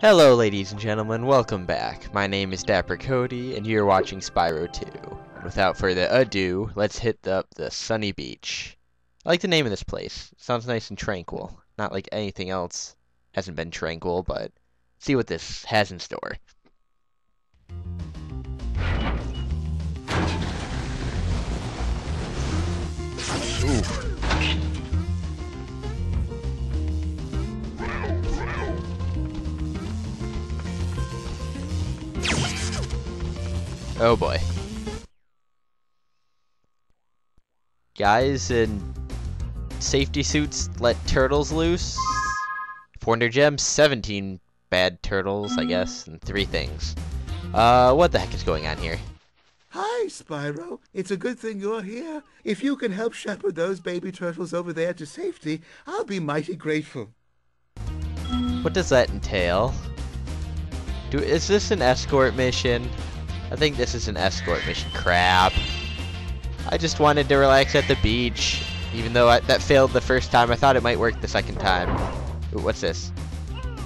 Hello ladies and gentlemen, welcome back. My name is Dapper Cody, and you're watching Spyro 2. Without further ado, let's hit up the Sunny Beach. I like the name of this place. It sounds nice and tranquil. Not like anything else hasn't been tranquil, but see what this has in store. Ooh. Oh boy. Guys in safety suits let turtles loose. 400 gems, 17 bad turtles, I guess, and 3 things. What the heck is going on here? Hi, Spyro. It's a good thing you're here. If you can help shepherd those baby turtles over there to safety, I'll be mighty grateful. What does that entail? Is this an escort mission? I think this is an escort mission. Crap. I just wanted to relax at the beach. Even though that failed the first time, I thought it might work the second time. Ooh, what's this?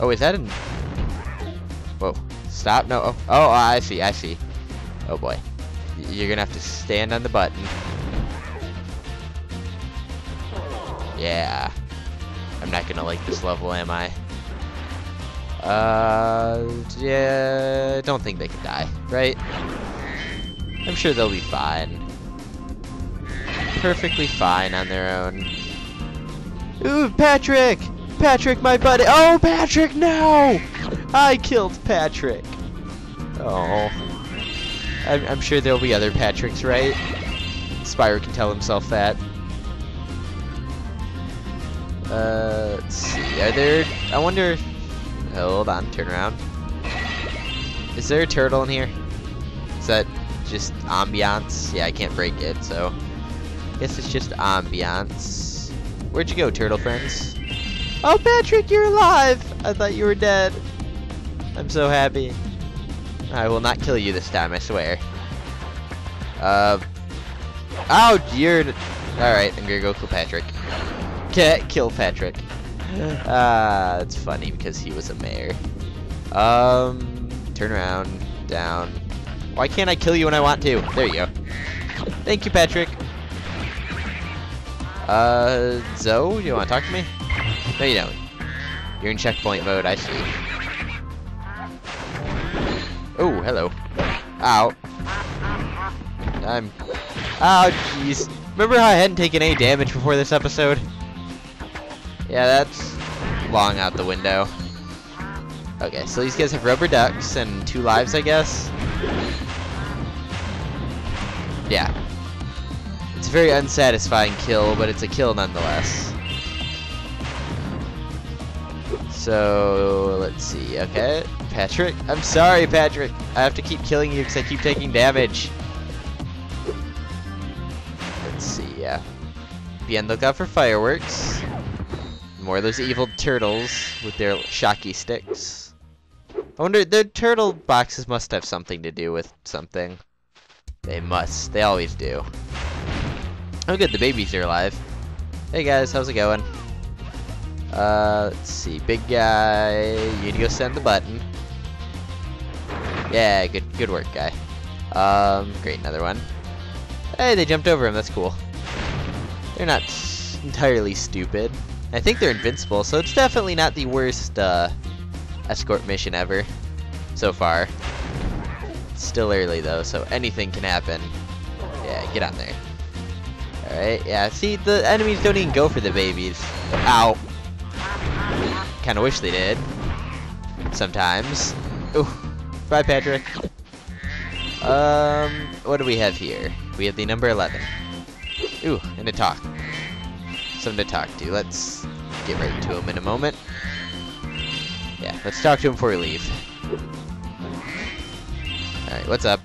Oh, is that an... Whoa. Stop. No. Oh, oh, I see. I see. Oh, boy. You're gonna have to stand on the button. Yeah. I'm not gonna like this level, am I? Yeah, I don't think they can die, right? I'm sure they'll be fine. Perfectly fine on their own. Ooh, Patrick! Patrick, my buddy! Oh, Patrick, no! I killed Patrick! Oh. I'm sure there'll be other Patricks, right? Spyro can tell himself that. Let's see, are there... I wonder... Hold on, turn around. Is there a turtle in here? Is that just ambiance? Yeah, I can't break it, so... I guess it's just ambiance. Where'd you go, turtle friends? Oh, Patrick, you're alive! I thought you were dead. I'm so happy. I will not kill you this time, I swear. Oh, you're... Alright, I'm gonna go kill Patrick. Can't kill Patrick. Ah, that's funny because he was a mayor. Turn around, down. Why can't I kill you when I want to? There you go. Thank you, Patrick. Zoe, you want to talk to me? No, you don't. You're in checkpoint mode, I see. Oh, hello. Ow. Ow, jeez. Remember how I hadn't taken any damage before this episode? Yeah, that's long out the window. Okay, so these guys have rubber ducks and 2 lives, I guess. Yeah. It's a very unsatisfying kill, but it's a kill nonetheless. So, let's see, okay. Patrick? I'm sorry, Patrick. I have to keep killing you because I keep taking damage. Let's see, yeah. Be on the lookout for fireworks. More of those evil turtles with their shocky sticks. I wonder, their turtle boxes must have something to do with something. They must. They always do. Oh good, the babies are alive. Hey guys, how's it going? Let's see, big guy. You need to go send the button. Yeah, good work, guy. Great, another one. Hey, they jumped over him. That's cool. They're not entirely stupid. I think they're invincible, so it's definitely not the worst escort mission ever so far. It's still early though, so anything can happen. Yeah, get on there. Alright, yeah, see, the enemies don't even go for the babies. Ow. Kinda wish they did. Sometimes. Ooh. Bye, Patrick. What do we have here? We have the number 11. Ooh, and a talk. Something to talk to. Let's get right to him in a moment. Yeah, let's talk to him before we leave. Alright, what's up?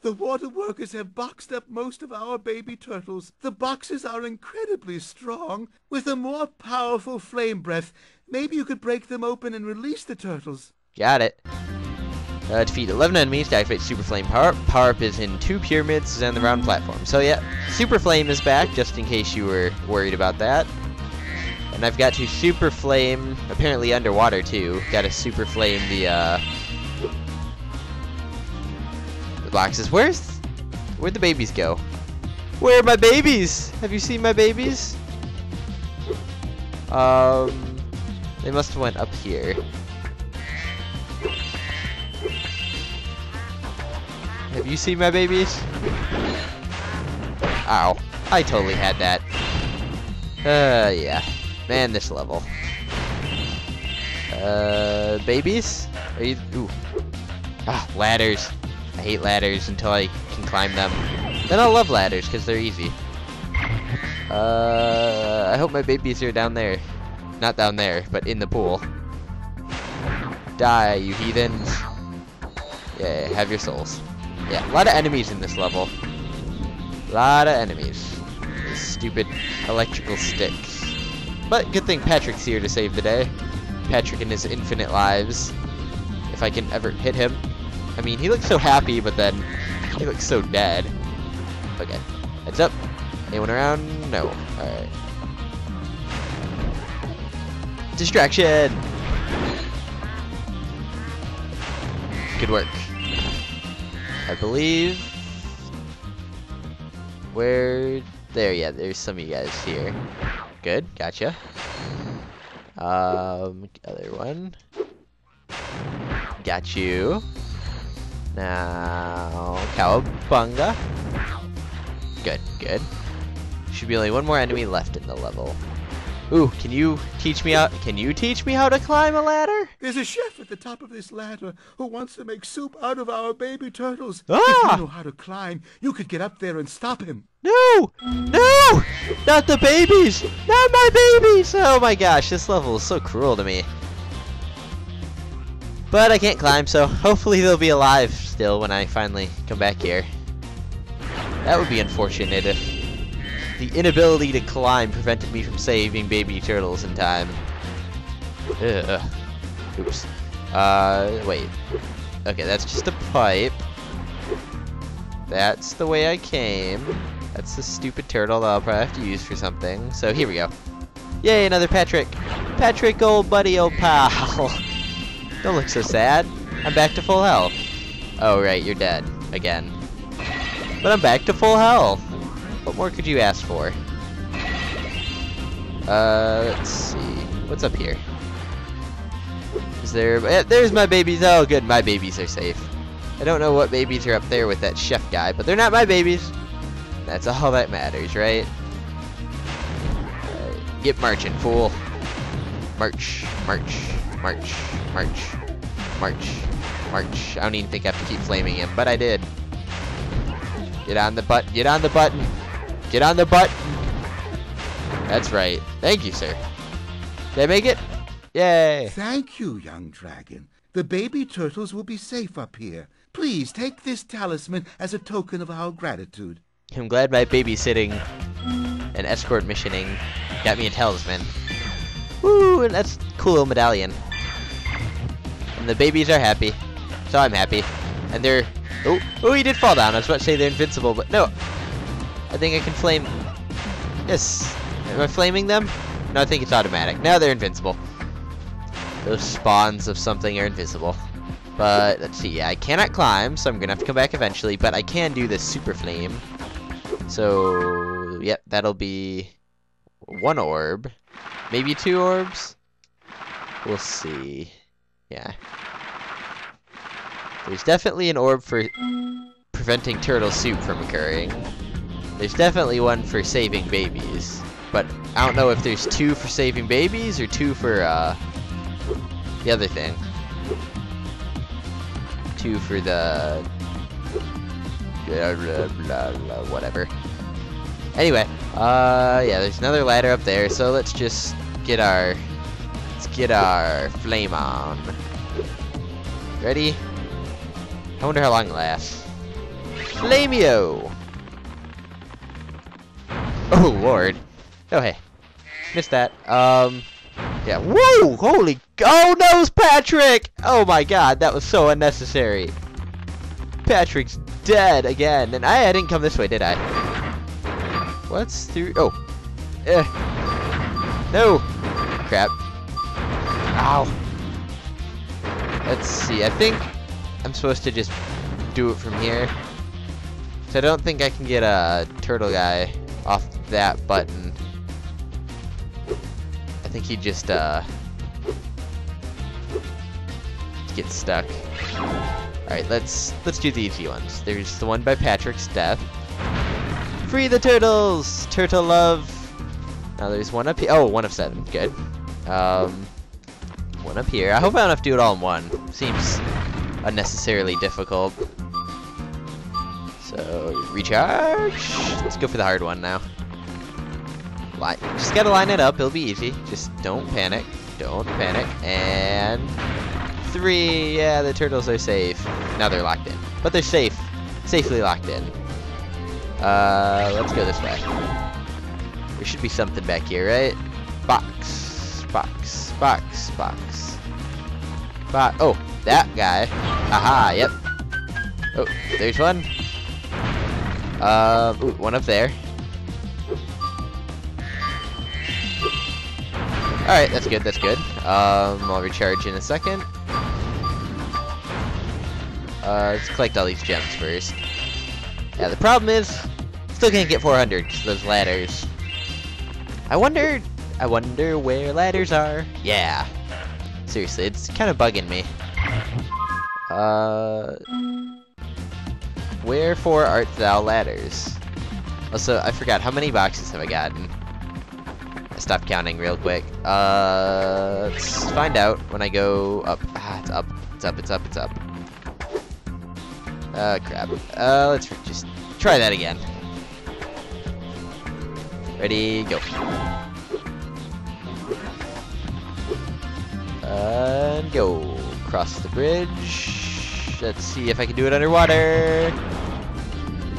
The water workers have boxed up most of our baby turtles. The boxes are incredibly strong. With a more powerful flame breath, maybe you could break them open and release the turtles. Got it. Defeat 11 enemies to activate Super Flame Power-Up. Power-Up is in 2 pyramids and the round platform. So yeah, Super Flame is back, just in case you were worried about that. And I've got to super flame, apparently underwater too, got to super flame the boxes. Where'd the babies go? Where are my babies? Have you seen my babies? They must have went up here. Have you seen my babies? Ow. I totally had that. Yeah. Man, this level. Babies? Are you... Ooh. Ah, ladders. I hate ladders until I can climb them. Then I'll love ladders, because they're easy. I hope my babies are down there. Not down there, but in the pool. Die, you heathens. Yeah, have your souls. Yeah, a lot of enemies in this level. A lot of enemies. These stupid electrical sticks. But good thing Patrick's here to save the day. Patrick and his infinite lives. If I can ever hit him. I mean, he looks so happy, but then he looks so dead. Okay, heads up. Anyone around? No. Alright. Distraction! Good work. I believe... Where... There, yeah, there's some of you guys here. Good, gotcha. Other one. Got you. Now... Cowabunga. Good, good. Should be only one more enemy left in the level. Ooh, can you teach me how to climb a ladder? There's a chef at the top of this ladder who wants to make soup out of our baby turtles. Ah! If you know how to climb, you could get up there and stop him. No! No! Not the babies! Not my babies! Oh my gosh, this level is so cruel to me. But I can't climb, so hopefully they'll be alive still when I finally come back here. That would be unfortunate if the inability to climb prevented me from saving baby turtles in time. Ugh. Oops. Wait. Okay, that's just a pipe. That's the way I came. That's the stupid turtle that I'll probably have to use for something. So here we go. Yay, another Patrick. Patrick, old buddy, old pal. Don't look so sad. I'm back to full health. Oh, right, you're dead. Again. But I'm back to full health. What more could you ask for? Let's see. What's up here? Is there... there's my babies. Oh, good. My babies are safe. I don't know what babies are up there with that chef guy, but they're not my babies. That's all that matters, right? Get marching, fool. March. March. March. March. March. March. I don't even think I have to keep flaming him, but I did. Get on the button. Get on the button. Get on the button. That's right. Thank you, sir. Did I make it? Yay. Thank you, young dragon. The baby turtles will be safe up here. Please take this talisman as a token of our gratitude. I'm glad my babysitting and escort missioning got me a talisman. Woo, and that's a cool little medallion. And the babies are happy. So I'm happy. And they're... Oh, oh, he did fall down. I was about to say they're invincible, but no. I think I can flame... Yes. Am I flaming them? No, I think it's automatic. Now they're invincible. Those spawns of something are invisible. But, let's see. I cannot climb, so I'm going to have to come back eventually, but I can do this super flame. So, yep, that'll be one orb. Maybe two orbs? We'll see. Yeah. There's definitely an orb for preventing turtle soup from occurring. There's definitely one for saving babies. But I don't know if there's two for saving babies or two for the other thing. Two for the... Blah, blah, blah, blah, whatever. Anyway, yeah, there's another ladder up there. So let's just get our... Let's get our flame on. Ready? I wonder how long it lasts. Flameo! Oh lord. Oh hey. Missed that. Yeah. Whoa! Holy... Oh no's Patrick! Oh my god, that was so unnecessary. Patrick's dead again. And I didn't come this way, did I? What's through... Oh. No! Crap. Ow. Let's see. I think I'm supposed to just do it from here. So I don't think I can get a turtle guy off that button. I think he just gets stuck. Alright, let's do the easy ones. There's the one by Patrick's death. Free the turtles! Turtle love! Now there's one up here. Oh, one of seven. Good. One up here. I hope I don't have to do it all in one. Seems unnecessarily difficult. So, recharge! Let's go for the hard one now. Just gotta line it up. It'll be easy. Just don't panic. Don't panic. And... three! Yeah, the turtles are safe. Now they're locked in. But they're safe. Safely locked in. Let's go this way. There should be something back here, right? Box. Box. Box. Box. Box. Oh, that guy. Aha, yep. Oh, there's one. Ooh, one up there. Alright, that's good, that's good. I'll recharge in a second. Let's collect all these gems first. Yeah, the problem is, still can't get 400, those ladders. I wonder where ladders are. Yeah. Seriously, it's kind of bugging me. Wherefore art thou ladders? Also, I forgot, how many boxes have I gotten? I stopped counting real quick. Let's find out when I go up. Ah, it's up. It's up, it's up, it's up. Crap. Let's just try that again. Ready, go. And go. Cross the bridge. Let's see if I can do it underwater.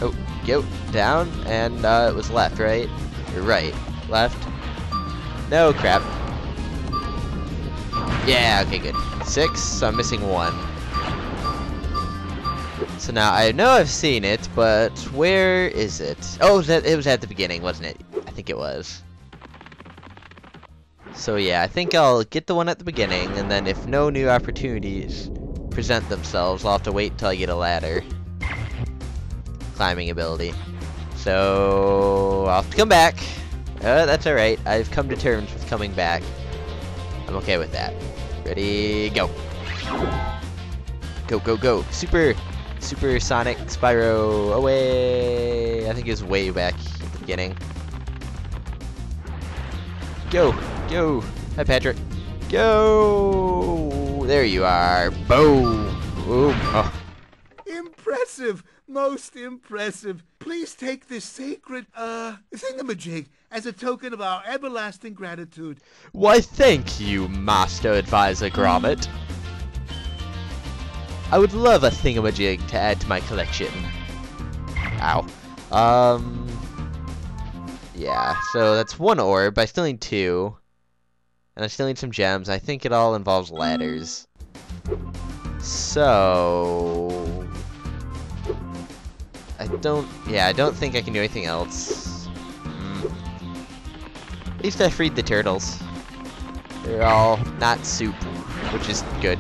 Oh, go. Down. And it was left, right? Right. Left. No, crap. Yeah, okay, good. 6, so I'm missing one. So now I know I've seen it, but where is it? Oh, it was at the beginning, wasn't it? I think it was. So yeah, I think I'll get the one at the beginning, and then if no new opportunities present themselves, I'll have to wait until I get a ladder. Climbing ability. So I'll have to come back. That's alright. I've come to terms with coming back. I'm okay with that. Ready, go. Go, go, go. Super Sonic Spyro away. I think it was way back at the beginning. Go, go. Hi, Patrick. Go. There you are. Boom. Boom. Oh. Impressive. Most impressive. Please take this sacred, thingamajig as a token of our everlasting gratitude. Why, thank you, Master Advisor Grommet. I would love a thingamajig to add to my collection. Ow. Yeah, so that's one orb. I still need two. And I still need some gems. I think it all involves ladders. So... I don't think I can do anything else. At least I freed the turtles. They're all not soup, which is good.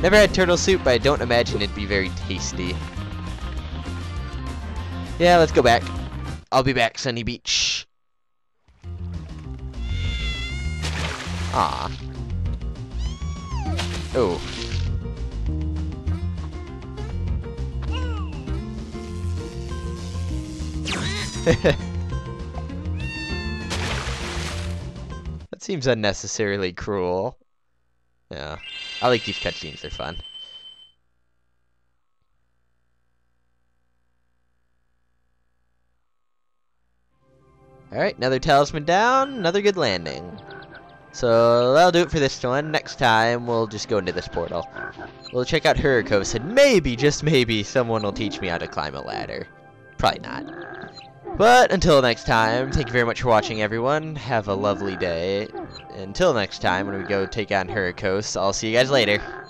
Never had turtle soup, but I don't imagine it'd be very tasty. Yeah, let's go back. I'll be back, Sunny Beach. Ah. Oh. That seems unnecessarily cruel. Yeah, I like these cutscenes, they're fun. Alright, another talisman down, another good landing. So that'll do it for this one. Next time, we'll just go into this portal. We'll check out Hurikos, and maybe, just maybe, someone will teach me how to climb a ladder. Probably not. But until next time, thank you very much for watching, everyone. Have a lovely day. Until next time, when we go take on Hurikos, I'll see you guys later.